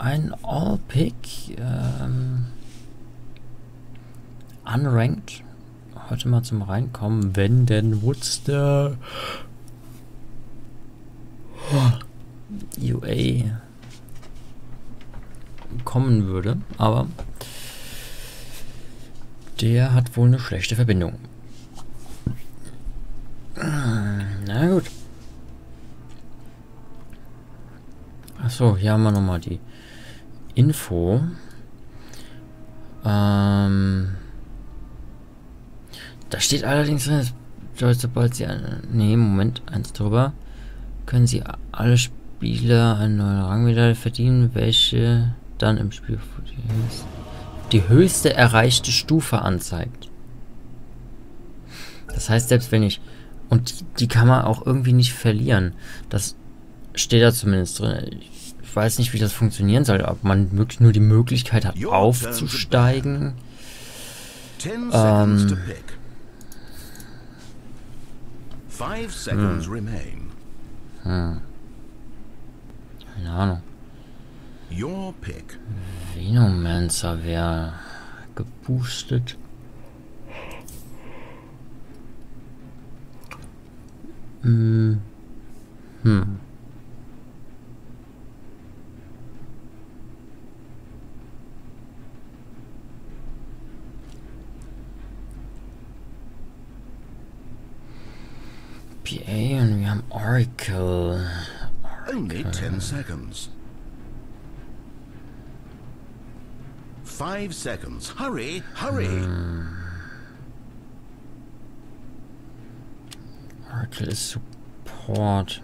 Ein All-Pick, unranked, heute mal zum Reinkommen, wenn denn Woodster UA kommen würde, aber der hat wohl eine schlechte Verbindung. Na gut. Achso, hier haben wir nochmal die Info. Da steht allerdings drin, sobald Sie einen... Ne, Moment, eins drüber. Können Sie alle Spieler eine neue Rangmedaille verdienen, welche dann im Spiel die höchste erreichte Stufe anzeigt. Das heißt, selbst wenn ich... Und die kann man auch irgendwie nicht verlieren. Das steht da zumindest drin. Ich weiß nicht, wie das funktionieren soll, ob man wirklich nur die Möglichkeit hat, aufzusteigen. Keine Ahnung. Venomancer wäre geboostet. P.A. und wir haben Oracle. Only 10 seconds. 5 seconds. Hurry, hurry. Oracle ist Support.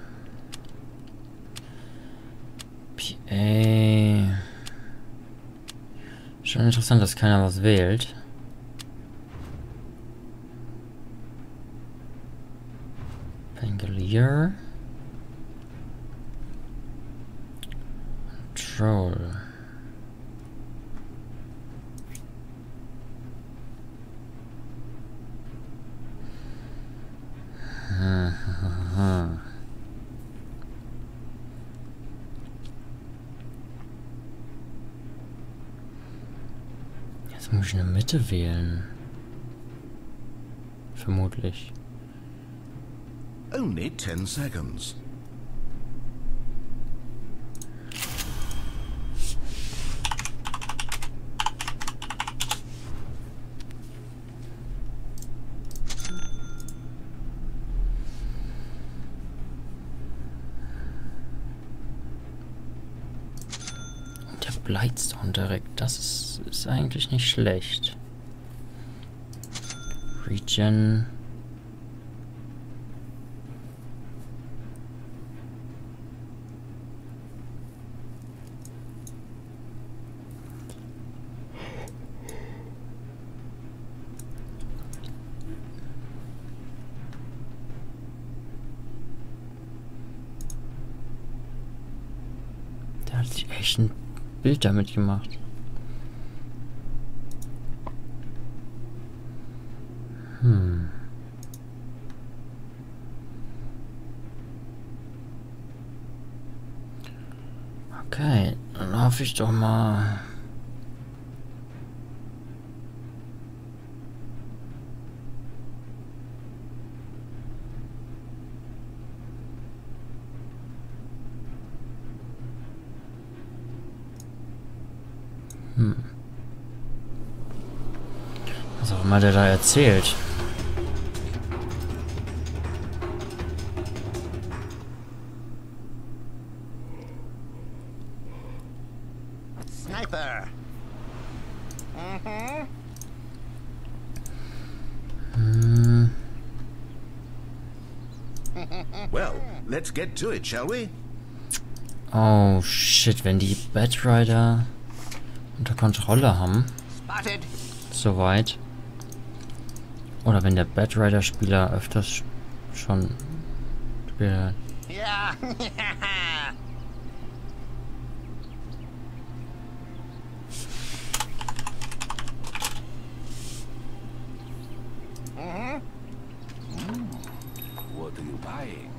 P.A. Schon interessant, dass keiner was wählt. Pangolier. Troll. Jetzt muss ich eine Mitte wählen. Vermutlich. Only 10 seconds. Blightstone direkt, das ist eigentlich nicht schlecht. Regen. Da hat sich echt ein Bild damit gemacht. Okay, dann hoffe ich doch mal. Was auch immer der da erzählt. Sniper. Well, let's get to it, shall we? Oh shit, wenn die Batrider unter Kontrolle haben. Soweit. Oder wenn der Batrider-Spieler öfters schon spielt. Ja. What are you buying?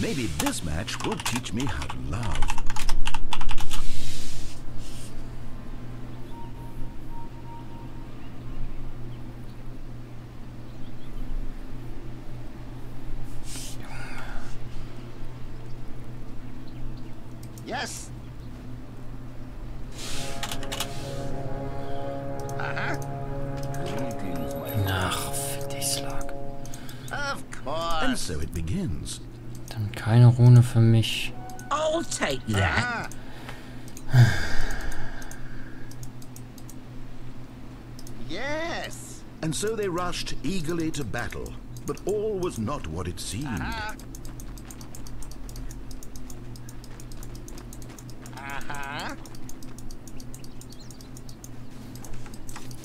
Maybe this match will teach me how to love. Yes. And so it begins. Dann keine Rune für mich. I'll take that. Yes. And so they rushed eagerly to battle, but all was not what it seemed.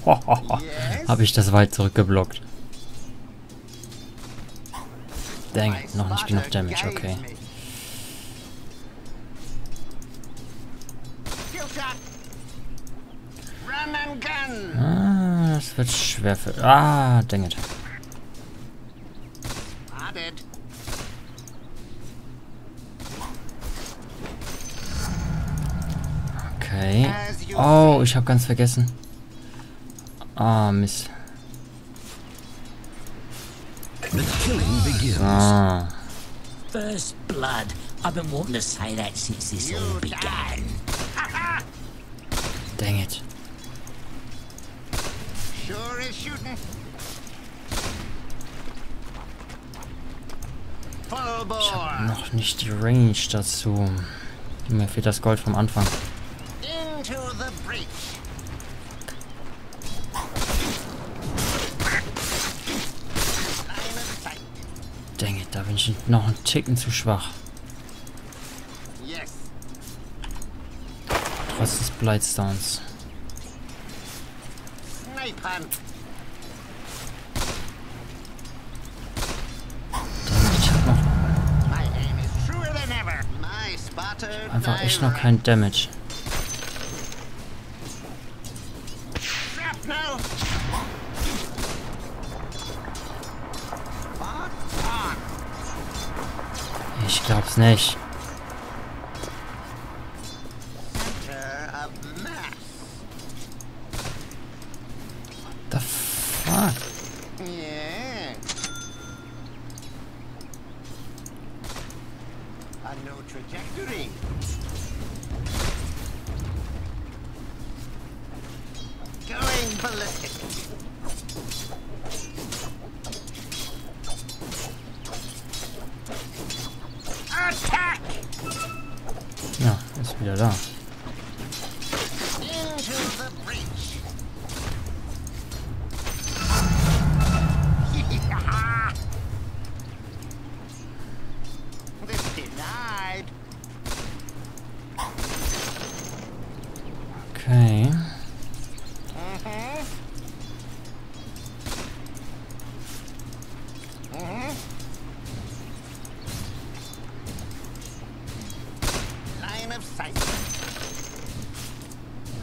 Yes. Habe ich das weit zurückgeblockt. Dang, noch nicht genug Damage, okay. Ah, das wird schwer für... Ah, dang it. Okay. Oh, ich habe ganz vergessen. Ah, Mist. Ah. First blood. I've been wanting to say that since this all began. Dang it. Sure is shooting. Ich habe noch nicht die Range dazu. Mir fehlt das Gold vom Anfang. Into the breach. Da bin ich noch einen Ticken zu schwach. Trotz des Blightstones. Ich hab noch einfach echt noch kein Damage. Ich glaub's nicht. What the fuck? Yeah. A no trajectory. Going ballistic. Ja, ist wieder da. Okay.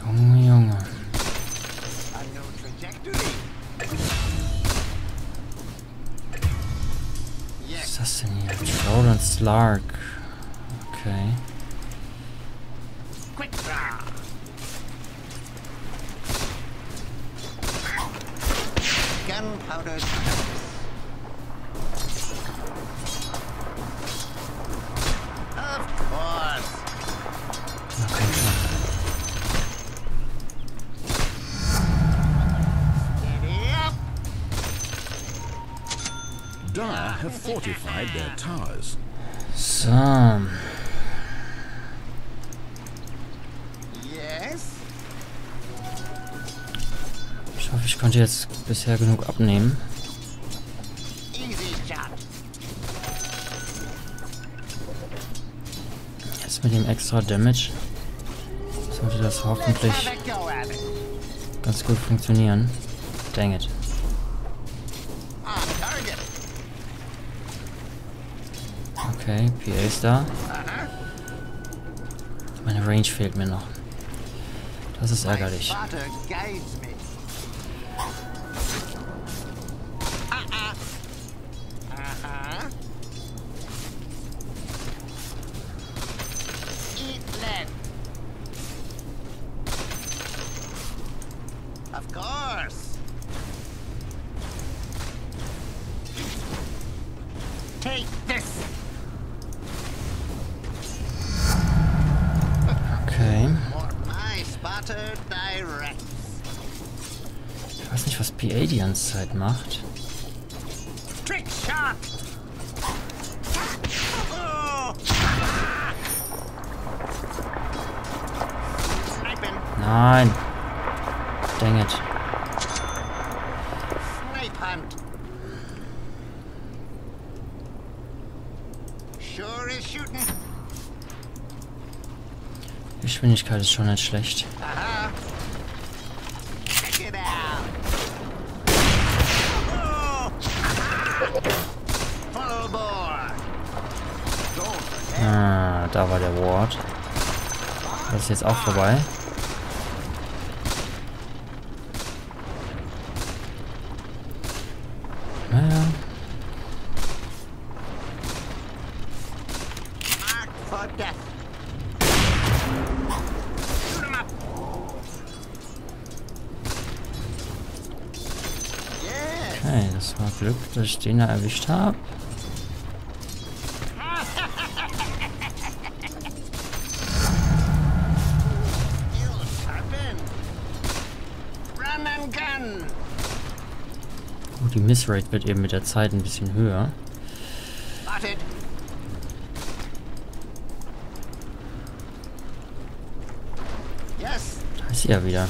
Junge, Junge. Was ist das denn hier? Jordan Slark. Okay. Gunpowder. Have fortified their towers. Some. Yes. Ich hoffe, ich konnte jetzt bisher genug abnehmen. Jetzt mit dem extra Damage sollte das hoffentlich ganz gut funktionieren. Dang it. Okay, P.A. ist da. Meine Range fehlt mir noch. Das ist ärgerlich. P.A. die ganze Zeit macht. Nein. Dang it. Die Geschwindigkeit ist schon nicht schlecht. Ah, da war der Ward. Das ist jetzt auch vorbei. Okay, das war Glück, dass ich den da erwischt habe. Die Missrate wird eben mit der Zeit ein bisschen höher. Da ist sie ja wieder.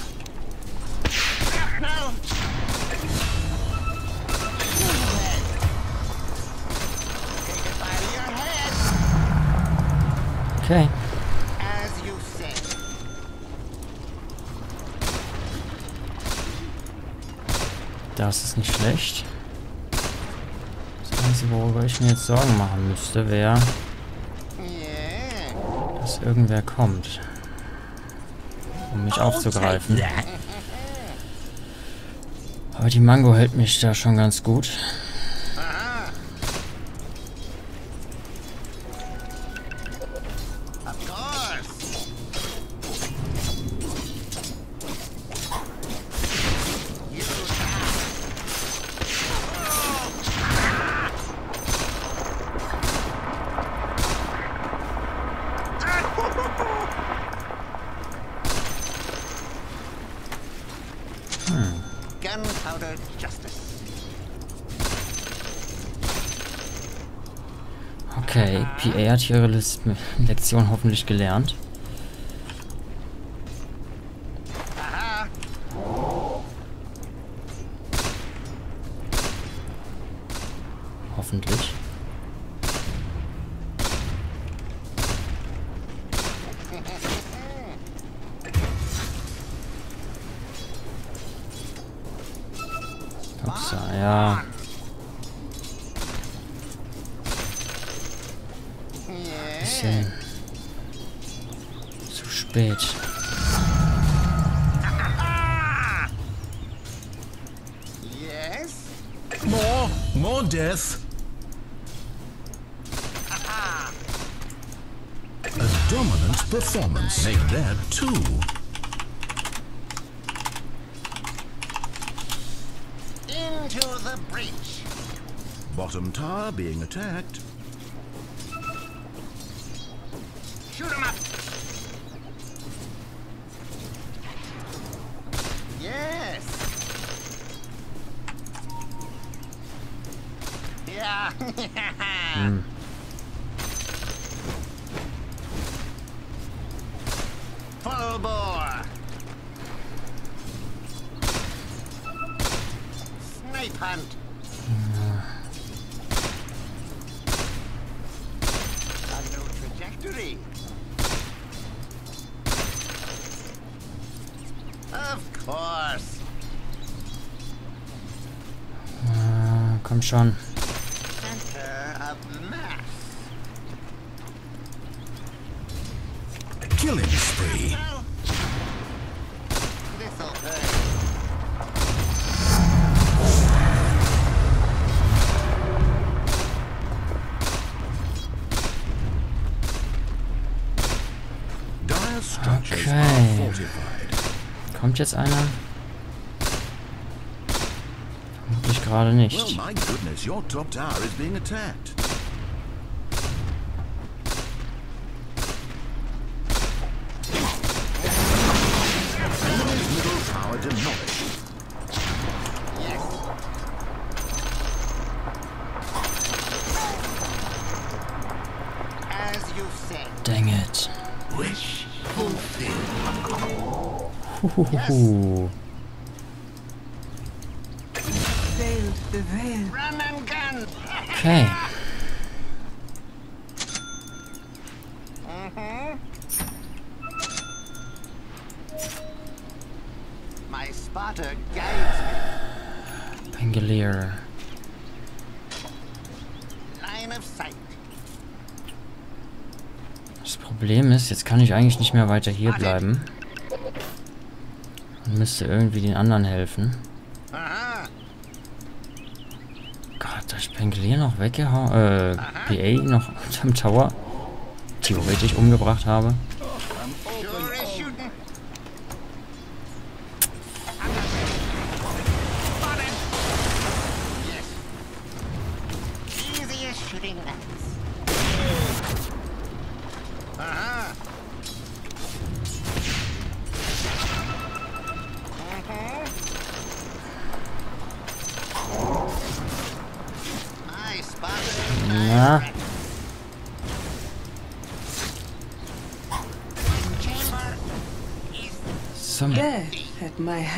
Okay. Das ist nicht schlecht. Das Einzige, worüber ich mir jetzt Sorgen machen müsste, wäre, dass irgendwer kommt, um mich aufzugreifen. Aber die Mango hält mich da schon ganz gut. Okay, P.A. hat ihre Lektion hoffentlich gelernt. Hoffentlich. Upsa, ja. Zu spät. More death. A dominant performance. Make that two. Into the breach. Bottom tower being attacked. Shoot 'em up. Yes. Yeah. Follow bore. Snipe hunt. A new trajectory. Of course. Komm schon. Center of mass. Killing spree. This'll hurt. Dire structures are fortified. Kommt jetzt einer? Vermutlich gerade nicht. Dang it. Wish fulfilled. Okay. My spotter guides me. Pangolier. Line of sight. Das Problem ist, jetzt kann ich eigentlich nicht mehr weiter hier bleiben. Und müsste irgendwie den anderen helfen. Gott, ich Pangolier noch weggehauen. P.A. noch unterm Tower. Theoretisch umgebracht habe. Ja.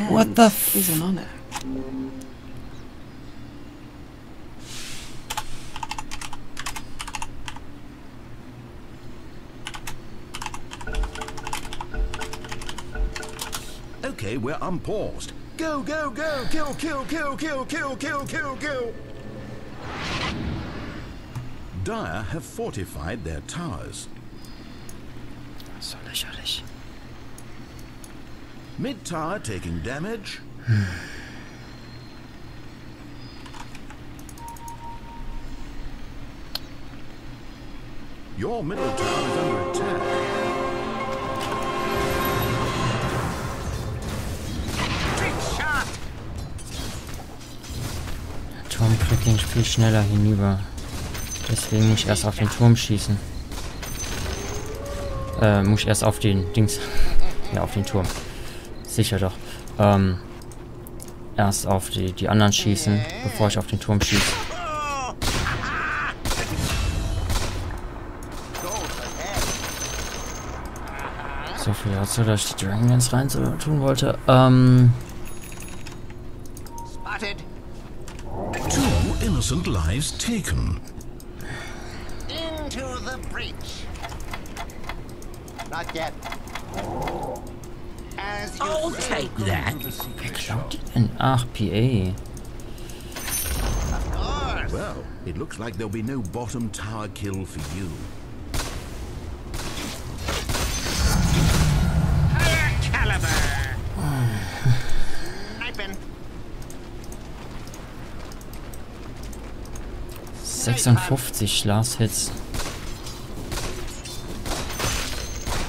What the f... Okay, we're unpaused. Go, go, go, kill, kill, kill, kill, kill, kill, kill, kill. Dire have fortified their towers. So lächerlich. Mid tower taking damage. Your middle tower is under attack. Trick shot. Turmklicking viel schneller hinüber. Deswegen muss ich erst auf den Turm schießen. Muss ich erst auf den Dings. Ja, auf den Turm. Sicher doch. Erst auf die anderen schießen, bevor ich auf den Turm schieße. So viel dazu, dass ich die Dragon Dance rein tun wollte. Two innocent lives taken. To the breach. Not yet. As you I'll say, take that. Ach, P.A. Of course. Well, it looks like there'll be no bottom tower kill for you. Higher caliber. Sniping. 56 Last Hits.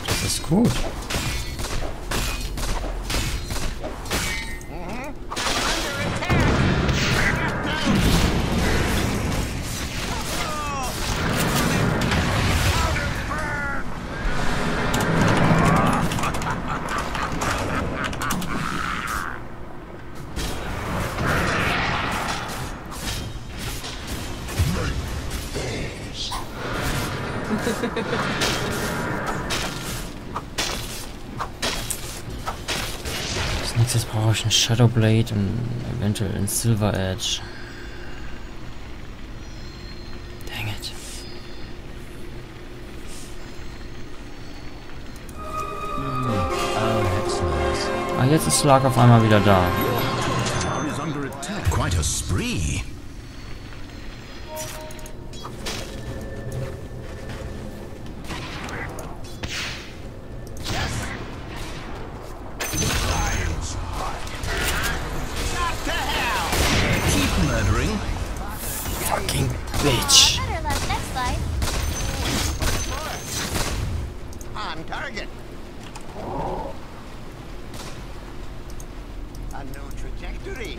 Das ist gut. Jetzt brauche ich einen Shadow Blade und eventuell einen Silver Edge. Dang it. Ah, jetzt ist Slag auf einmal wieder da. Quite a spree. Fucking bitch. On target. A new trajectory.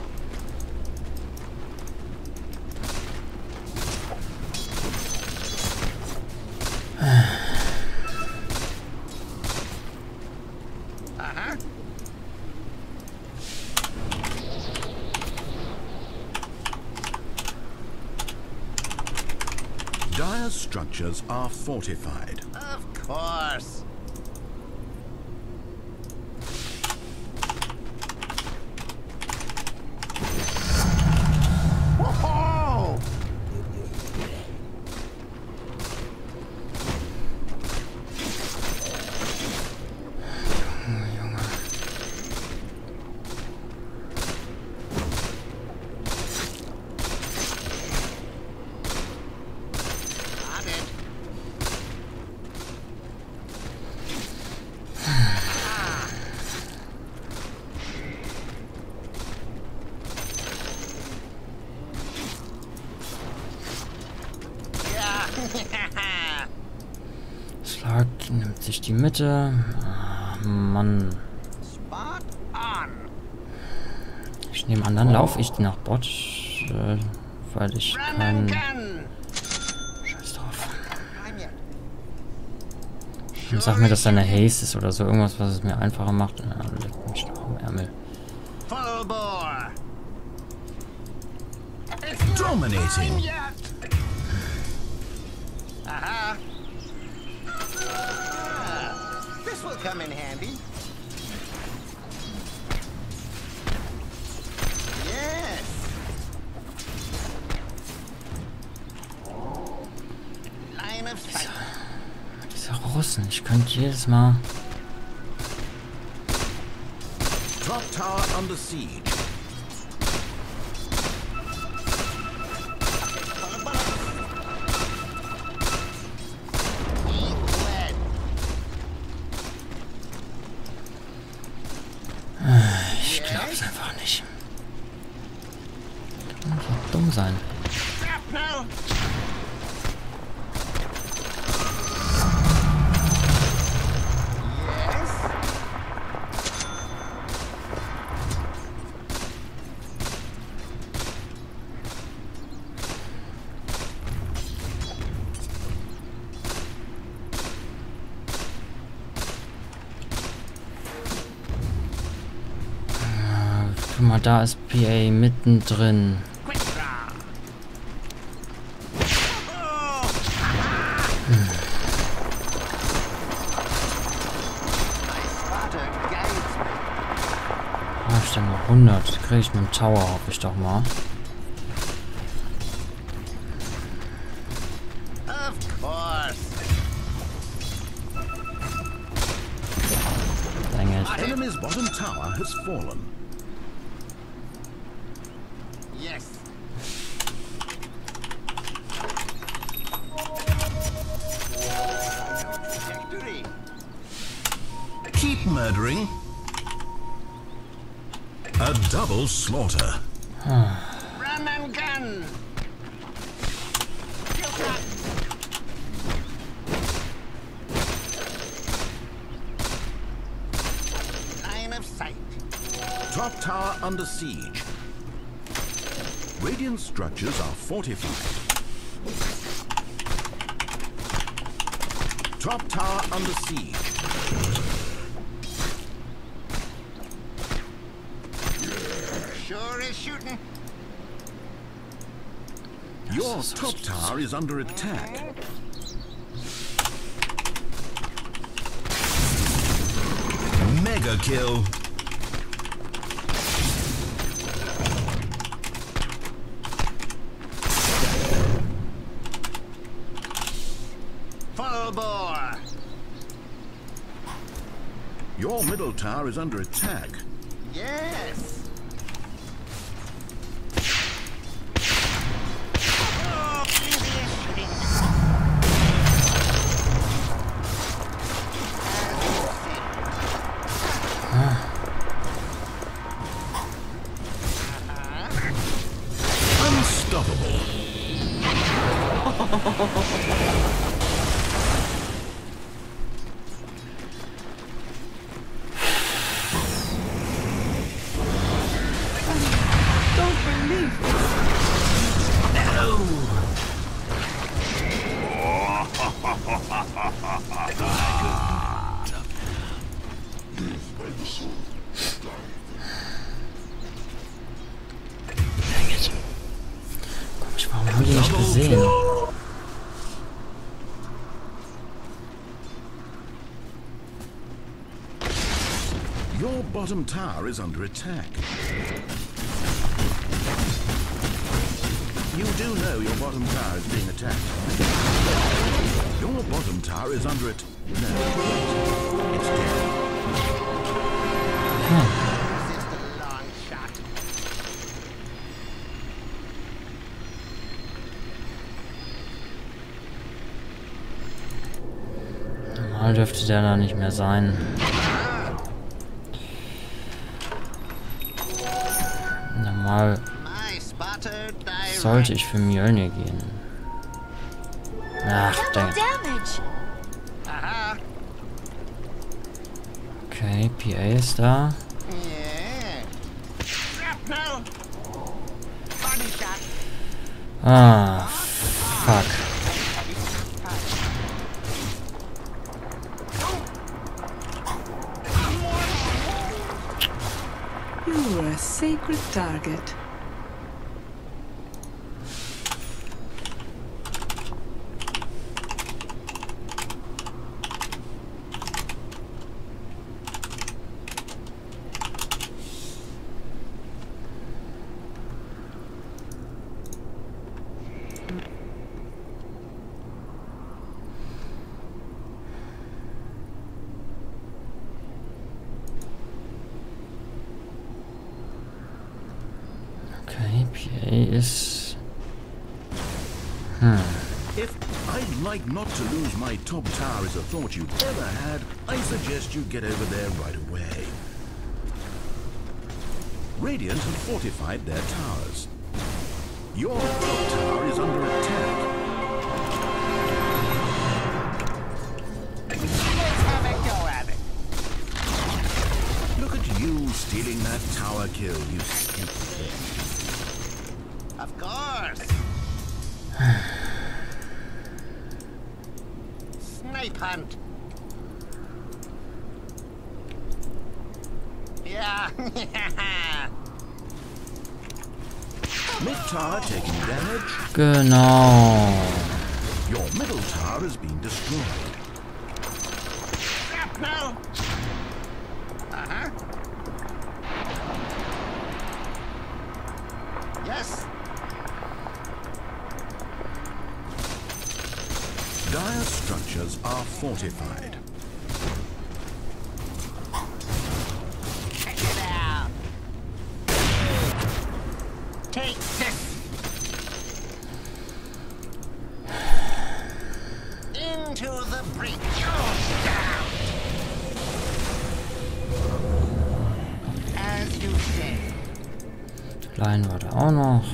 structures are fortified. Of course. Schlag nimmt sich die Mitte. Oh, Mann. Ich nehme an, dann laufe ich nach Bot, weil ich keinen... Scheiß drauf. Und sag mir, dass da eine Haze ist oder so. Irgendwas, was es mir einfacher macht. Na, leck mich doch am Ärmel. Dominating. Aha. This will come in handy. Yes. Line of sight. Diese Russen, ich könnte jedes Mal. Drop tower under siege. Guck mal, da ist P.A. mittendrin. Ich denke mal 100. Kriege ich mit dem Tower, hoffe ich doch mal. Enemy's bottom tower has fallen. Yes. Victory. Keep murdering. A double slaughter. Ram and gun. Line of sight. Top tower under siege. Radiant structures are fortified. Top tower under siege. Shooting. Your top tower is under attack. Mega kill. Full bore. Your middle tower is under attack. Yes. Your bottom tower is under attack. You do know your bottom tower is being attacked. Your bottom tower is under it. No, it's dead. This is the long shot. Normal dürfte der da nicht mehr sein. Normal sollte ich für Mjölnir gehen. Ach, danke. Okay, P.A. ist da. Ah, fuck. You were a sacred target. I'd like not to lose my top tower as a thought you ever had. I suggest you get over there right away. Radiant have fortified their towers. Your top tower is under attack. Let's have a go at it. Look at you stealing that tower kill, you skip there. Of course. Hunt. Yeah. Mid tower taking damage. Genau. Your middle tower has been destroyed. No. Yes. Dire structures are fortified. Check it out. Take this. Into the breach. As you say. Klein war da auch noch.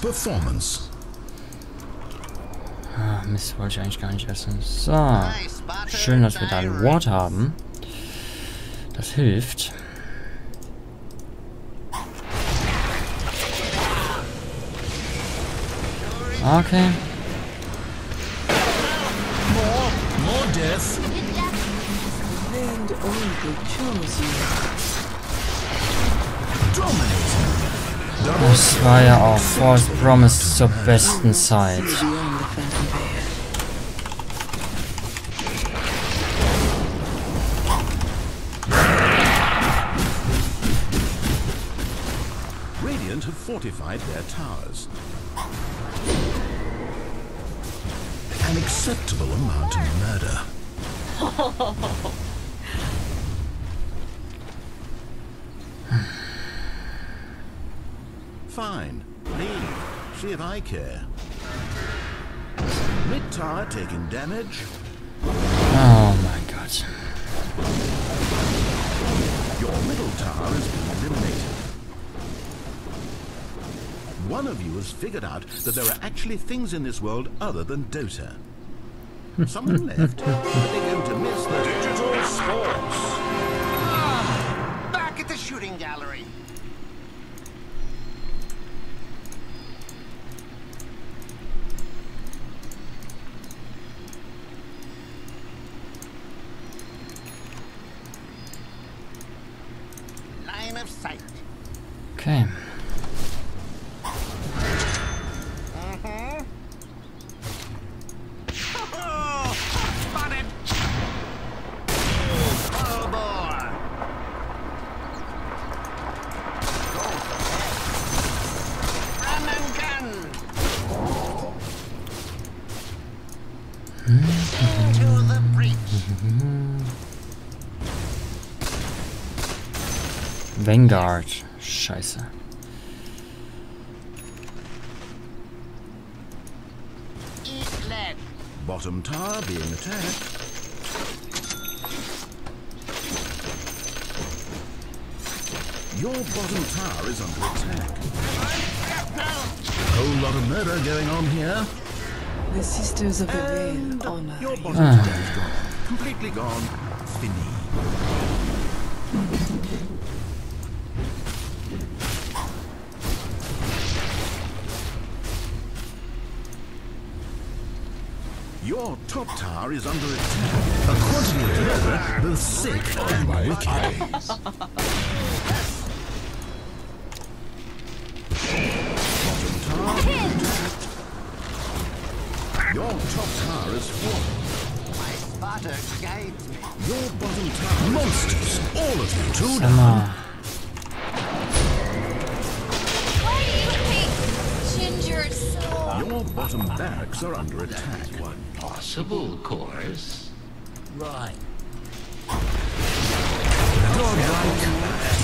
Performance. Ah, Mist, wollte ich eigentlich gar nicht essen. So. Schön, dass wir da ein Ward haben. Das hilft. Okay. More death. Das war ja auch False Promise zur besten Zeit. Radiant have fortified their towers. An acceptable amount of murder. Fine. Leave. See if I care. Mid tower taking damage. Oh my god. Your middle tower has been eliminated. one of you has figured out that there are actually things in this world other than Dota. Someone left, but they're going to miss the digital sports. Ah, back at the shooting gallery. Line of sight. Okay. Vanguard. Scheiße. Bottom tower being attacked. Your bottom tower is under attack. A whole lot of murder going on here. The sisters of the veil honor. Your bottom tower is gone. Completely gone. Fini. Your top tower is under attack. A quantity of murder, both sick and wicked. Bottom tower attacked. Your top tower is fallen. My spotter guides me. Your bottom tower. Monsters, all of you, two down. Your bottom barracks are under attack. One possible course. Right.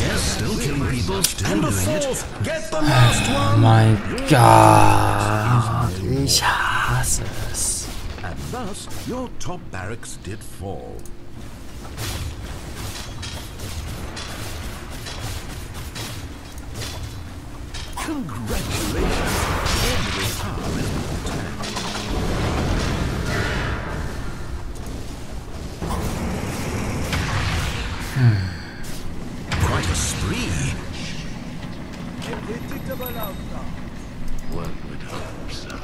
Yes, still killing people, still doing it. Get the last one. Oh my God! Ich hasse es. And thus, your top barracks did fall. Congratulations. Quite a spree. One would hope so.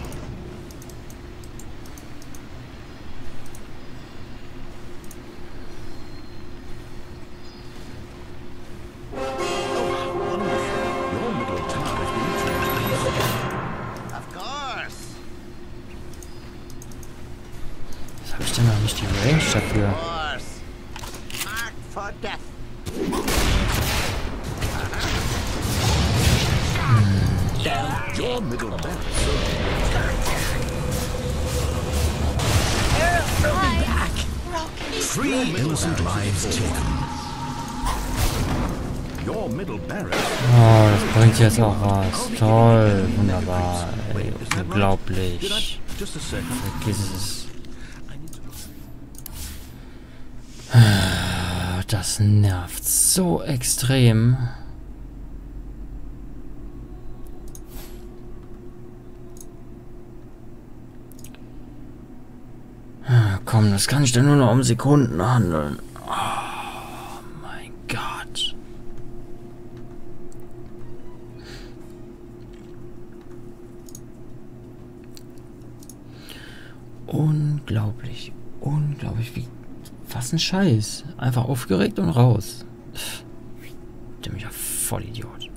Jetzt auch was. Toll, wunderbar, ey, unglaublich. Vergiss es. Das nervt so extrem. Komm, das kann ich denn nur noch um Sekunden handeln. Unglaublich, unglaublich, wie, was ein Scheiß. Einfach aufgeregt und raus. Dämlicher Vollidiot.